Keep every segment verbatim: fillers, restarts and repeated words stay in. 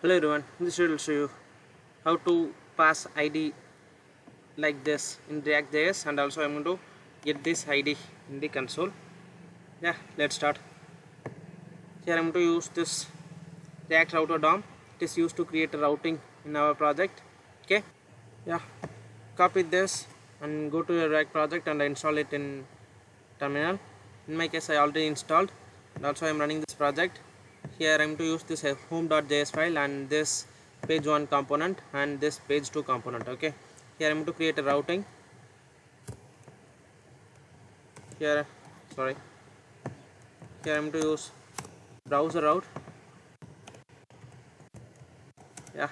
Hello everyone, this video will show you how to pass I D like this in React.js, and also I'm going to get this I D in the console. Yeah, let's start. Here I'm going to use this React router D O M. It is used to create a routing in our project. Okay, yeah, copy this and go to your React project and install it in terminal. In my case, I already installed, and also I'm running this project. Here I'm to use this home.js file and this page one component and this page two component. Okay, here I'm to create a routing. Here, sorry, here I'm to use browser route. Yeah,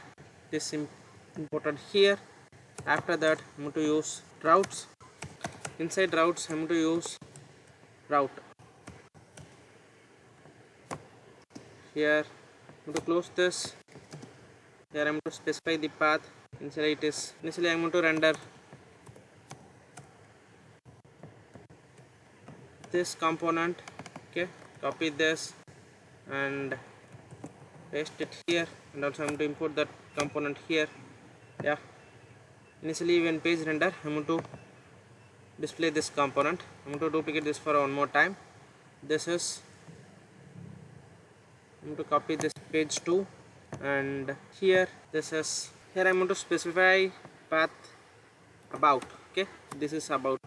this imported here. After that, I'm to use routes. Inside routes, I'm to use route. Here I'm going to close this. Here I'm going to specify the path. Initially it is initially I'm going to render this component. Okay, copy this and paste it here, and also I'm going to import that component here. Yeah, initially when page render, I'm going to display this component. I'm going to duplicate this for one more time. This is I'm going to copy this page two, and here this is here I'm going to specify path about. Okay, this is about.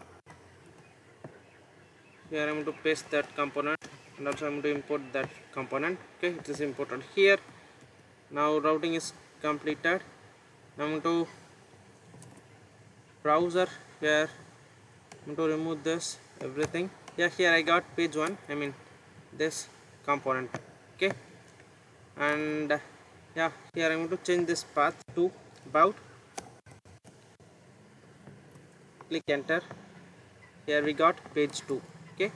Here I'm going to paste that component, and also I'm going to import that component. Okay, it is imported here. Now routing is completed. Now I'm going to browser. Here I'm going to remove this everything. Yeah, here I got page one. I mean this component. Okay. And uh, yeah, here I'm going to change this path to about. Click enter. Here we got page two. Okay,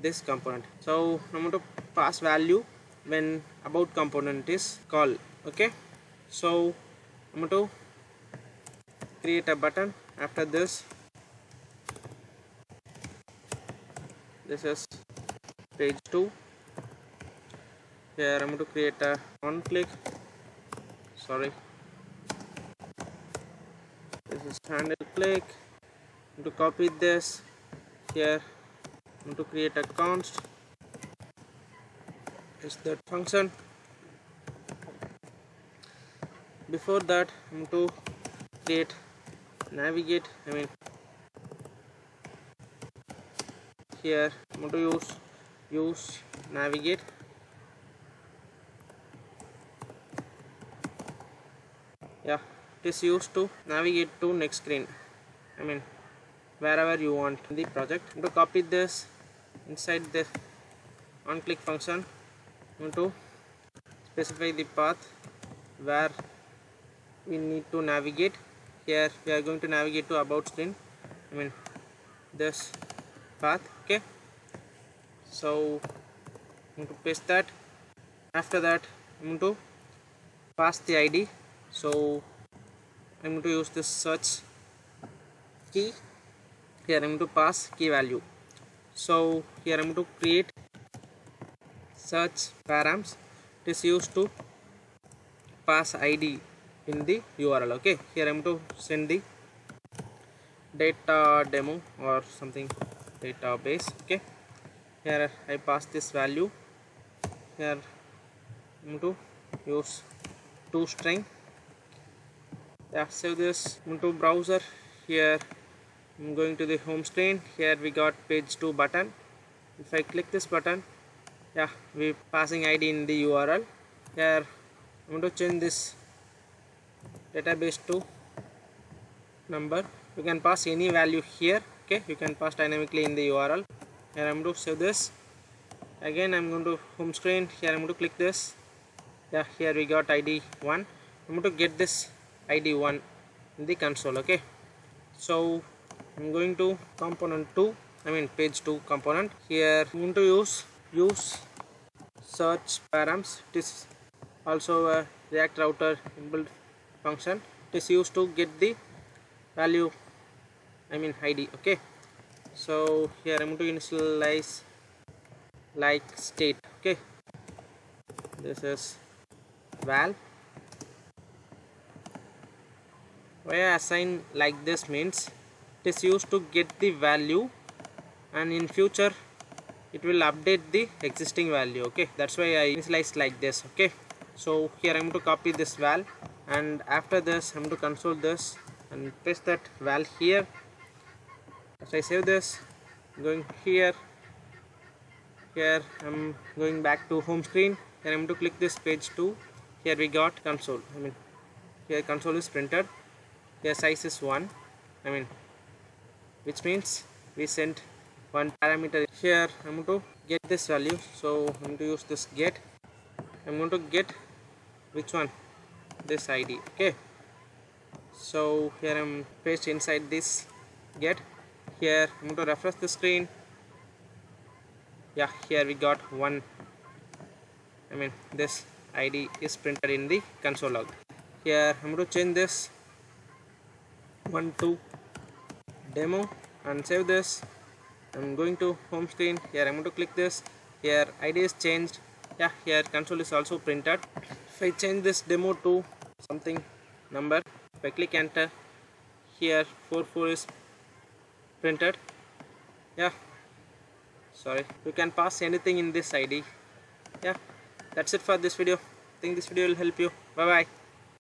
this component. So I'm going to pass value when about component is called. Okay, so I'm going to create a button. After this, this is page two. Here I'm going to create a one click, sorry, this is handle click. I'm going to copy this. Here I'm going to create a const, is that function. Before that, I'm going to create navigate, I mean here I'm going to use use navigate. Yeah, it is used to navigate to next screen, I mean wherever you want in the project. I'm going to copy this inside the on click function. I'm going to specify the path where we need to navigate. Here we are going to navigate to about screen, I mean this path. Okay, so I'm going to paste that. After that, I'm going to pass the I D. So I'm going to use this search key. Here I'm going to pass key value. So here I'm going to create search params. It is used to pass I D in the U R L. Okay, here I'm going to send the data demo or something database. Okay, here I pass this value. Here I'm going to use toString. Yeah, save this. I'm going to browser. Here I'm going to the home screen. Here we got page two button. If I click this button, yeah, we passing I D in the U R L. Here I'm going to change this database to number. You can pass any value here. Okay, you can pass dynamically in the U R L. Here I'm going to save this. Again I'm going to home screen. Here I'm going to click this. Yeah, here we got I D one. I'm going to get this I D one in the console. Okay, so I'm going to component two, I mean page two component. Here I'm going to use use search params. It is also a React router inbuilt function. It is used to get the value, I mean I D. Okay, so here I'm going to initialize like state. Okay, this is val. When I assign like this means it is used to get the value and in future it will update the existing value. Okay, that's why I initialize like this. Okay, so here I'm going to copy this val and after this I'm going to console this and paste that val here. As I save this, going here, here I'm going back to home screen and I'm going to click this page two. Here we got console, I mean here console is printed, here size is one, I mean which means we sent one parameter. Here I'm going to get this value, so I'm going to use this get. I'm going to get which one, this I D. Okay, so here I'm paste inside this get. Here I'm going to refresh the screen. Yeah, here we got one, I mean this I D is printed in the console log. Here I'm going to change this one to demo and save this. I'm going to home screen. Here I'm going to click this. Here I D is changed. Yeah, here console is also printed. If I change this demo to something number, if I click enter, here forty-four is printed. Yeah, sorry, you can pass anything in this I D. Yeah, that's it for this video. I think this video will help you. Bye bye.